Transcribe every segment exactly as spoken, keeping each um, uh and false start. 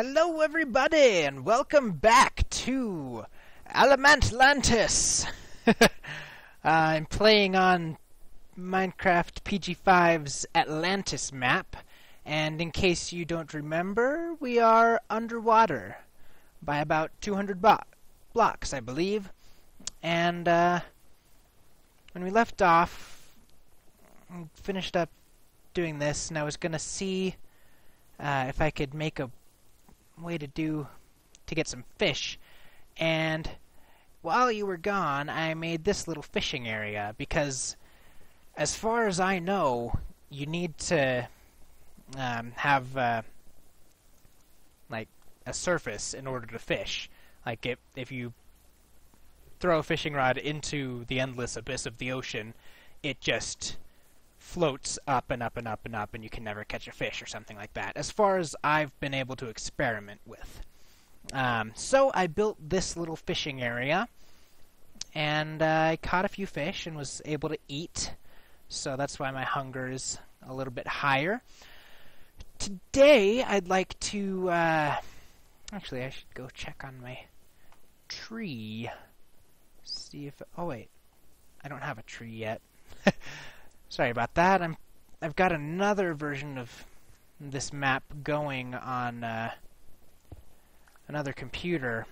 Hello everybody and welcome back to Alamantlantis. uh, I'm playing on Minecraft P G five's Atlantis map, and in case you don't remember, we are underwater by about two hundred bo blocks, I believe. And uh, when we left off, I finished up doing this, and I was going to see uh, if I could make a way to do to get some fish. And while you were gone, I made this little fishing area because, as far as I know, you need to um, have uh, like a surface in order to fish. Like if if you throw a fishing rod into the endless abyss of the ocean, it just floats up and up and up and up, and you can never catch a fish or something like that, as far as I've been able to experiment with. Um, so I built this little fishing area, and uh, I caught a few fish and was able to eat, so that's why my hunger is a little bit higher. Today I'd like to... Uh, actually, I should go check on my tree. See if... Oh, wait. I don't have a tree yet. Sorry about that. I'm, I've got another version of this map going on uh, another computer,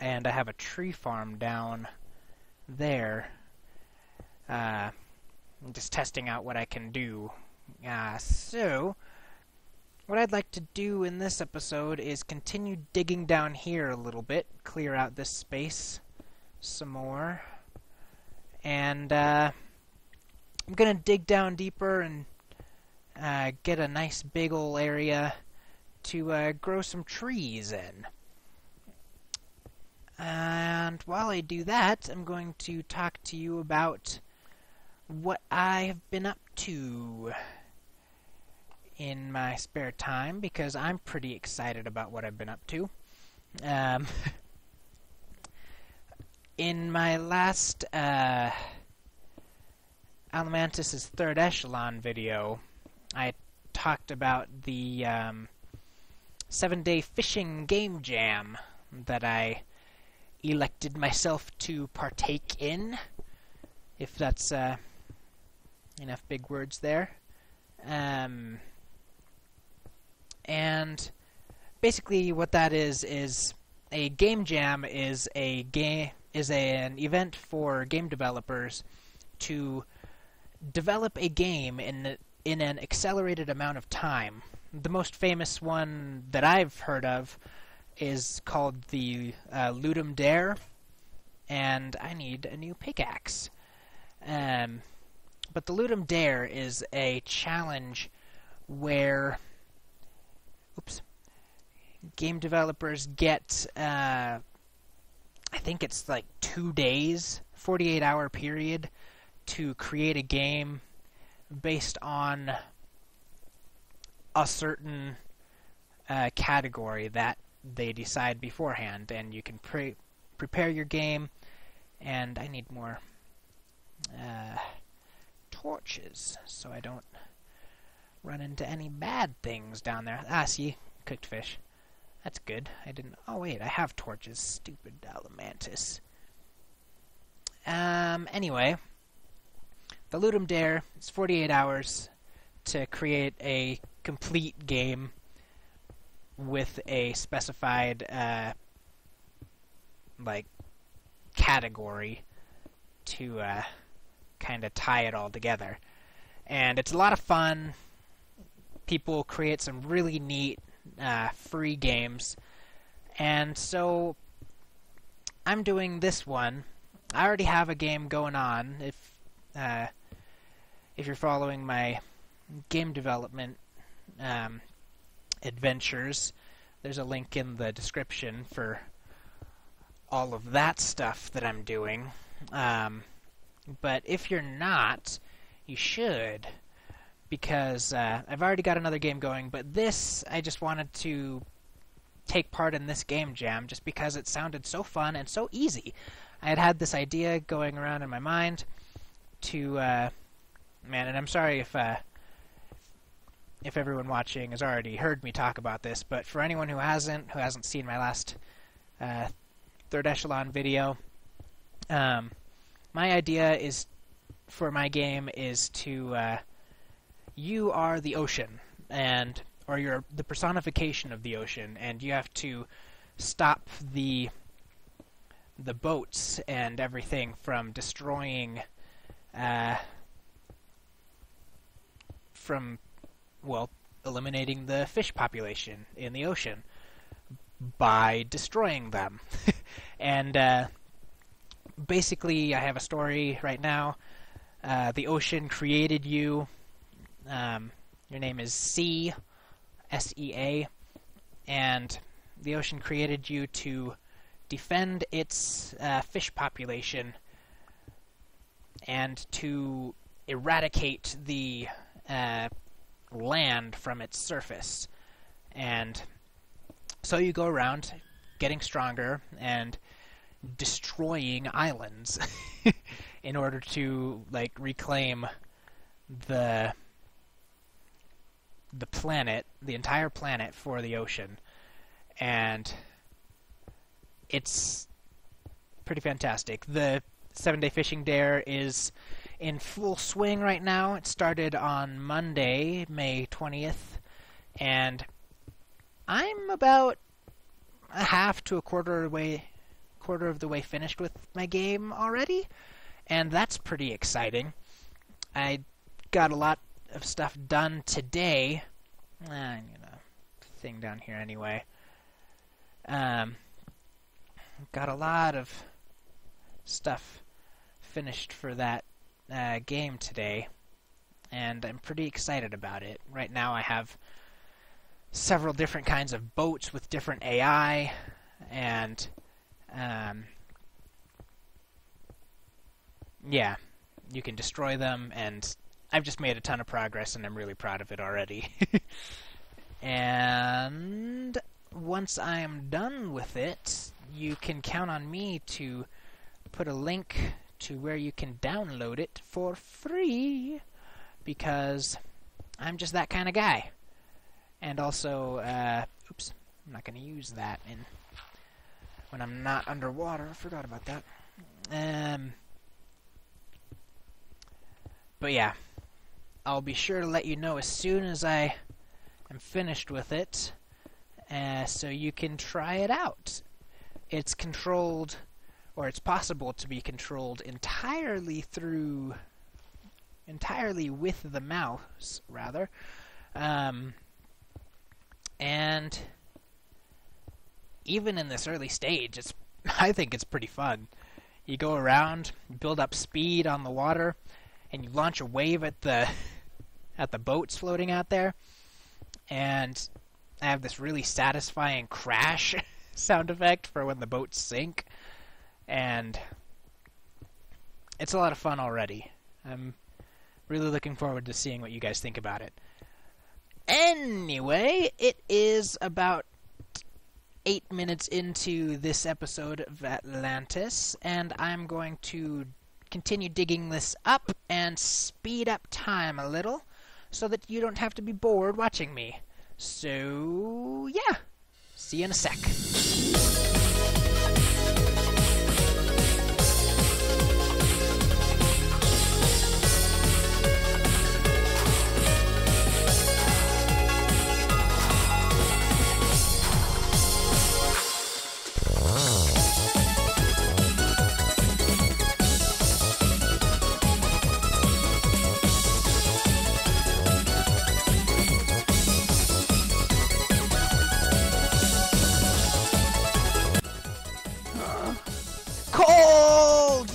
and I have a tree farm down there. Uh, I'm just testing out what I can do. Uh, so, what I'd like to do in this episode is continue digging down here a little bit, clear out this space some more, and... Uh, I'm gonna dig down deeper and uh, get a nice big ol' area to uh, grow some trees in. And while I do that, I'm going to talk to you about what I've been up to in my spare time, because I'm pretty excited about what I've been up to. Um, in my last... Uh, Alamantus' Third Echelon video, I talked about the um, seven-day fishing game jam that I elected myself to partake in, if that's uh, enough big words there. Um, and basically what that is is a game jam is a game is a, an event for game developers to develop a game in in an accelerated amount of time. The most famous one that I've heard of is called the uh, Ludum Dare, and I need a new pickaxe. Um, but the Ludum Dare is a challenge where, oops, game developers get uh, I think it's like two days, forty-eight hour period, to create a game based on a certain uh, category that they decide beforehand, and you can pre prepare your game. And I need more uh, torches so I don't run into any bad things down there. Ah, see, cooked fish. That's good. I didn't... Oh, wait, I have torches. Stupid Alamantus. Um, anyway... The Ludum Dare is forty-eight hours to create a complete game with a specified, uh, like, category to uh, kind of tie it all together. And it's a lot of fun. People create some really neat uh, free games. And so I'm doing this one. I already have a game going on. If uh, If you're following my game development um, adventures, there's a link in the description for all of that stuff that I'm doing. Um, but if you're not, you should, because uh, I've already got another game going, but this, I just wanted to take part in this game jam just because it sounded so fun and so easy. I had had this idea going around in my mind to... Uh, Man, and I'm sorry if uh, if everyone watching has already heard me talk about this, but for anyone who hasn't, who hasn't seen my last uh, Third Echelon video, um, my idea is for my game is to, uh, you are the ocean, and or you're the personification of the ocean, and you have to stop the the boats and everything from destroying, uh, from, well, eliminating the fish population in the ocean by destroying them. And uh, basically, I have a story right now. Uh, the ocean created you. Um, your name is C, S E A, and the ocean created you to defend its uh, fish population and to eradicate the uh, land from its surface. And so you go around getting stronger and destroying islands in order to, like, reclaim the the planet, the entire planet, for the ocean. And it's pretty fantastic. The seven-day fishing dare is in full swing right now. It started on Monday, May twentieth, and I'm about a half to a quarter of the way, quarter of the way finished with my game already, and that's pretty exciting. I got a lot of stuff done today. I'm gonna thing down here anyway. Um, got a lot of stuff finished for that uh, game today, and I'm pretty excited about it. Right now I have several different kinds of boats with different A I, and um, yeah, you can destroy them, and I've just made a ton of progress, and I'm really proud of it already. And once I am done with it, you can count on me to put a link to where you can download it for free, because I'm just that kind of guy. And also, uh, oops, I'm not going to use that in when I'm not underwater. I forgot about that. Um, but yeah, I'll be sure to let you know as soon as I am finished with it, uh, so you can try it out. It's controlled, or it's possible to be controlled entirely through, entirely with the mouse, rather. Um, and even in this early stage, it's, I think it's pretty fun. You go around, build up speed on the water, and you launch a wave at the, at the boats floating out there, and I have this really satisfying crash sound effect for when the boats sink. And it's a lot of fun already. I'm really looking forward to seeing what you guys think about it. Anyway, it is about eight minutes into this episode of Atlantis, and I'm going to continue digging this up and speed up time a little so that you don't have to be bored watching me. So, yeah. See you in a sec.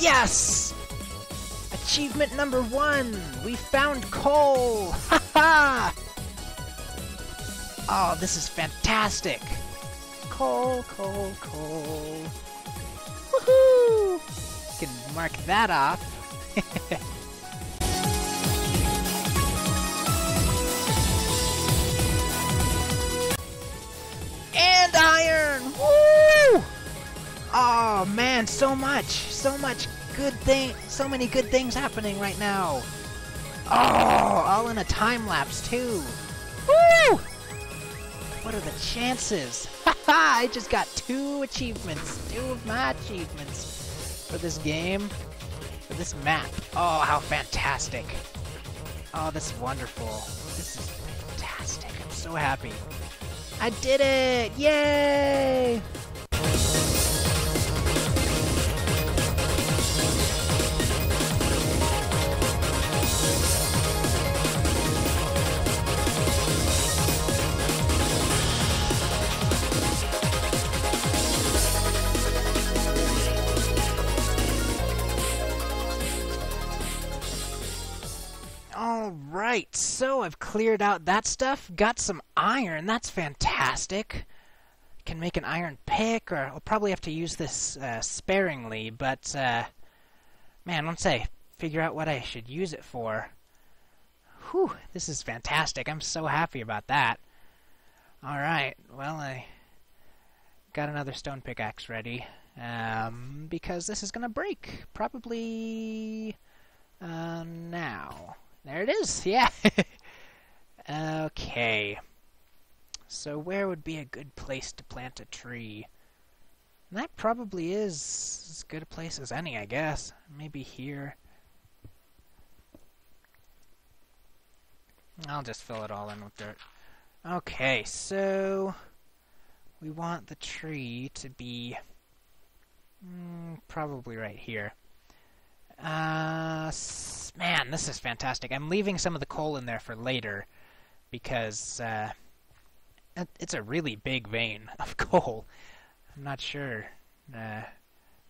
Yes! Achievement number one! We found coal! Ha ha! Oh, this is fantastic! Coal, coal, coal. Woohoo! Can mark that off. And iron! Woo! Oh man, so much! So much! Good thing, so many good things happening right now. Oh, all in a time lapse too. Woo! What are the chances? Haha, I just got two achievements. Two of my achievements for this game, for this map. Oh, how fantastic. Oh, this is wonderful. This is fantastic. I'm so happy. I did it! Yay! Alright, so I've cleared out that stuff, got some iron, that's fantastic. Can make an iron pick, or I'll probably have to use this uh, sparingly, but uh, man, let's say, figure out what I should use it for. Whew, this is fantastic, I'm so happy about that. Alright, well, I got another stone pickaxe ready, um, because this is gonna break, probably uh, now. There it is, yeah. Okay. So where would be a good place to plant a tree? And that probably is as good a place as any, I guess. Maybe here. I'll just fill it all in with dirt. Okay, so we want the tree to be mm, probably right here. Uh, man, this is fantastic. I'm leaving some of the coal in there for later because uh, it's a really big vein of coal. I'm not sure uh,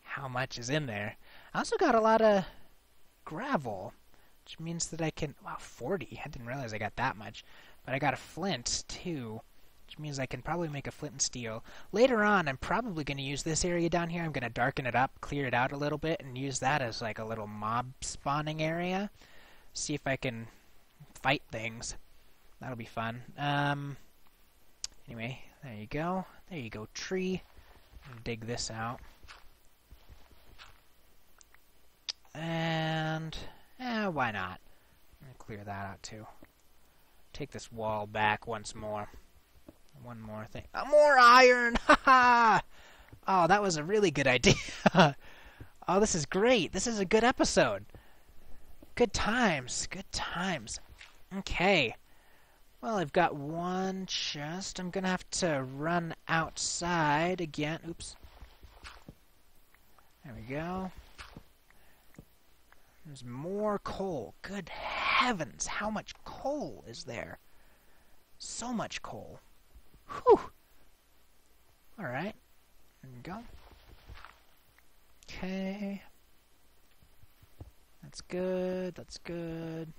how much is in there. I also got a lot of gravel, which means that I can... Wow, forty. I didn't realize I got that much. But I got a flint, too, which means I can probably make a flint and steel. Later on, I'm probably going to use this area down here. I'm going to darken it up, clear it out a little bit, and use that as like a little mob spawning area. See if I can fight things. That'll be fun. Um, anyway, there you go. There you go, tree. I'll dig this out. And, eh, why not? I'm going to clear that out, too. Take this wall back once more. One more thing. Uh, more iron! Ha ha! Oh, that was a really good idea. Oh, this is great. This is a good episode. Good times. Good times. Okay. Well, I've got one chest. I'm gonna have to run outside again. Oops. There we go. There's more coal. Good heavens. How much coal is there? So much coal. Whew! Alright. There we go. Okay. That's good. That's good.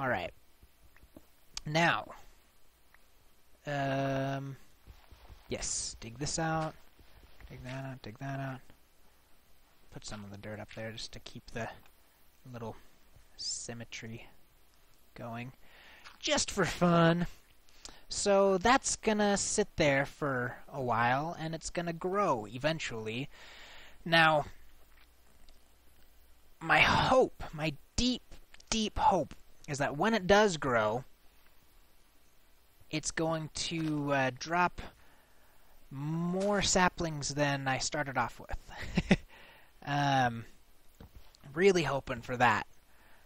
Alright. Now. Um. Yes. Dig this out. Dig that out. Dig that out. Put some of the dirt up there just to keep the little symmetry going. Just for fun. So that's gonna sit there for a while, and it's gonna grow eventually. Now, my hope, my deep, deep hope, is that when it does grow, it's going to uh, drop more saplings than I started off with. um, really hoping for that,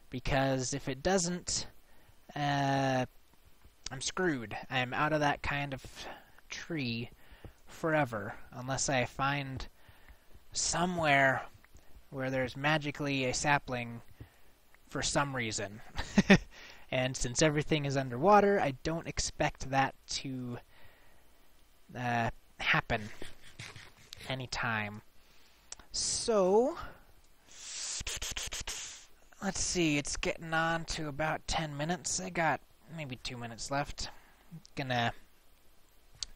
because if it doesn't, uh, I'm screwed. I'm out of that kind of tree forever, unless I find somewhere where there's magically a sapling for some reason. And since everything is underwater, I don't expect that to uh, happen anytime. So, let's see, it's getting on to about ten minutes. I got maybe two minutes left. I'm gonna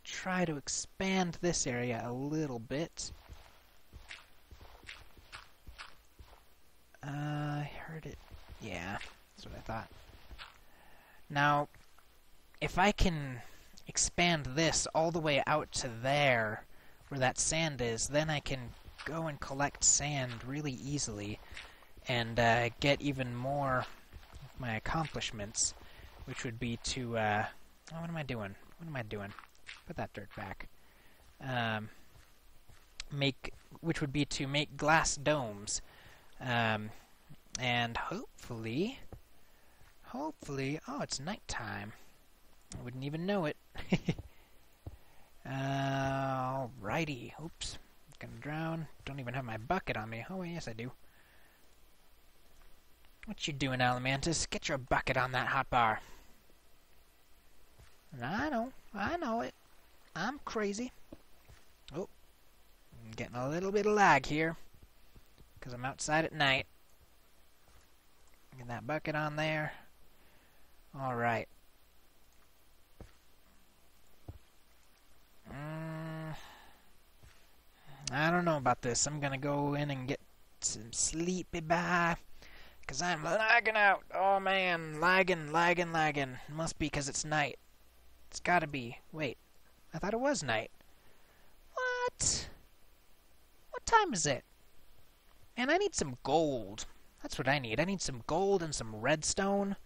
try to expand this area a little bit. Uh, I heard it. Yeah, that's what I thought. Now, if I can expand this all the way out to there, where that sand is, then I can go and collect sand really easily, and uh, get even more of my accomplishments. which would be to, uh, oh, what am I doing? What am I doing? Put that dirt back. Um, make, which would be to make glass domes. Um, and hopefully, hopefully, oh, it's nighttime. I wouldn't even know it. uh, alrighty. Oops. Gonna drown. Don't even have my bucket on me. Oh, yes, I do. What you doing, Alamantus? Get your bucket on that hot bar. I know. I know it. I'm crazy. Oh. I'm getting a little bit of lag here. Because I'm outside at night. Get that bucket on there. Alright. Mm, I don't know about this. I'm gonna go in and get some sleepy by. Because I'm lagging out. Oh man. Lagging, lagging, lagging. Must be because it's night. It's gotta be. Wait. I thought it was night. What? What time is it? And I need some gold. That's what I need. I need some gold and some redstone.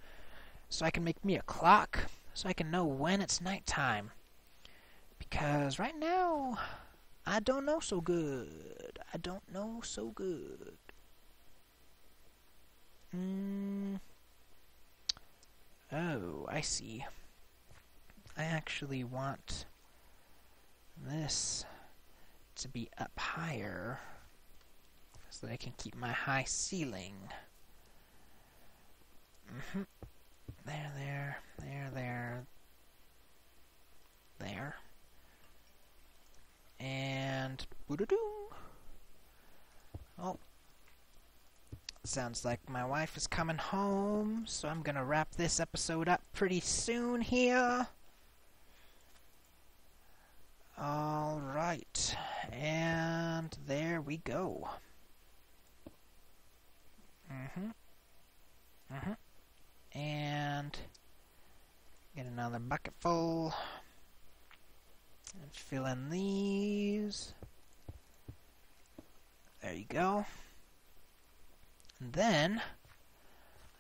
So I can make me a clock. So I can know when it's nighttime. Because right now, I don't know so good. I don't know so good. Mm. Oh, I see. I actually want this to be up higher so that I can keep my high ceiling. Mm-hmm. There, there, there, there, there. And boo-doo-doo. Oh. Sounds like my wife is coming home, so I'm gonna wrap this episode up pretty soon here. Alright, and there we go. Mm-hmm. Mm-hmm. And get another bucket full. And fill in these. There you go. And then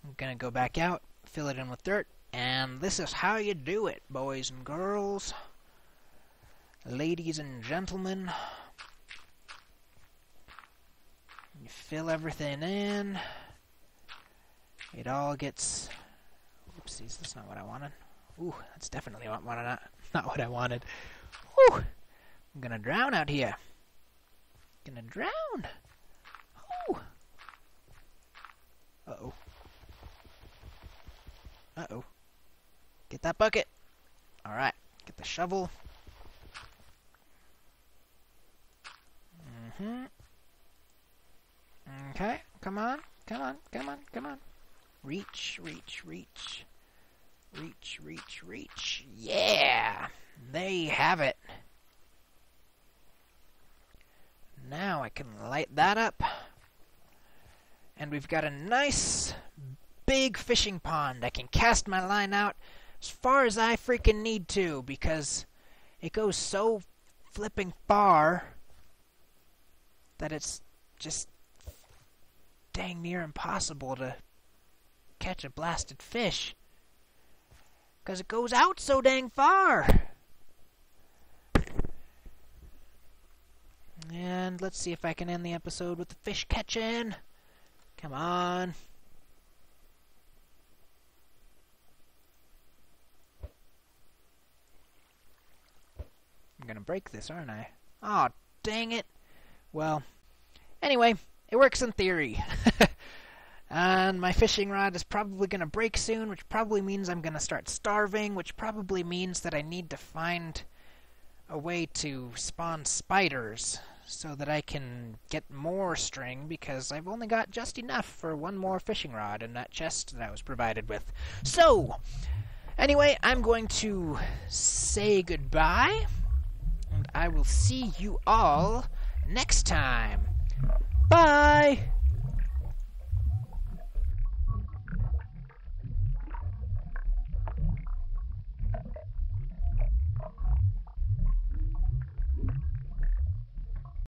I'm gonna go back out, fill it in with dirt, and this is how you do it, boys and girls, ladies and gentlemen. You fill everything in. It all gets. Oopsies, that's not what I wanted. Ooh, that's definitely not what I not not what I wanted. Whew! I'm gonna drown out here. Gonna drown. Ooh. Uh oh. Uh oh. Get that bucket. All right. Get the shovel. Mm-hmm. Okay. Come on. Come on. Come on. Come on. Reach. Reach. Reach. Reach, reach, reach. Yeah! There you have it. Now I can light that up. And we've got a nice, big fishing pond. I can cast my line out as far as I freaking need to, because it goes so flipping far that it's just dang near impossible to catch a blasted fish. Because it goes out so dang far. And let's see if I can end the episode with the fish catching. Come on. I'm gonna break this, aren't I? Aw, dang it. Well, anyway, it works in theory. And my fishing rod is probably going to break soon, which probably means I'm going to start starving, which probably means that I need to find a way to spawn spiders so that I can get more string, because I've only got just enough for one more fishing rod in that chest that I was provided with. So, anyway, I'm going to say goodbye, and I will see you all next time.